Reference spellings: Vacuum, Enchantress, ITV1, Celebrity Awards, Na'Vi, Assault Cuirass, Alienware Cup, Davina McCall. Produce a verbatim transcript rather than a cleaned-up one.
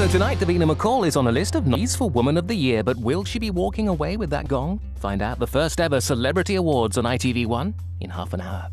Also tonight, Davina McCall is on a list of nominees for Woman of the Year, but will she be walking away with that gong? Find out the first ever Celebrity Awards on I T V one in half an hour.